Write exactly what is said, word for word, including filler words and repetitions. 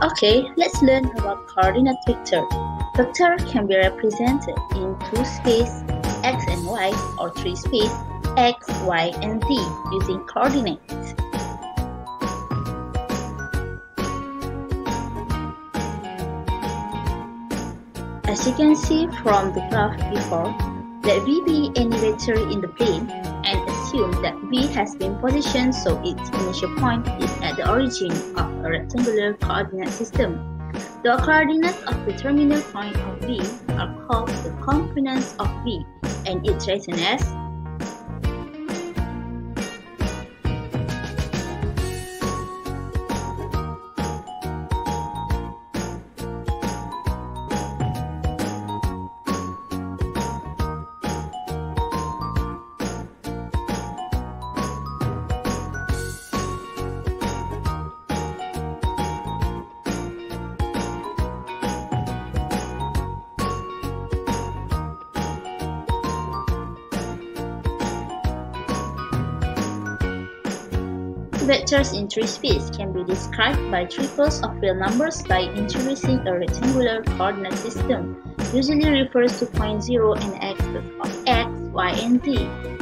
Okay, let's learn about coordinate vector. Vector can be represented in two spaces, x and y, or three spaces, x, y, and z, using coordinates. As you can see from the graph before, let V be any vector in the plane, and assume that V has been positioned so its initial point is at the origin of a rectangular coordinate system. The coordinates of the terminal point of V are called the components of V, and it's written as vectors in three spaces can be described by triples of real numbers by introducing a rectangular coordinate system, usually refers to point zero and axis of x, y, and z.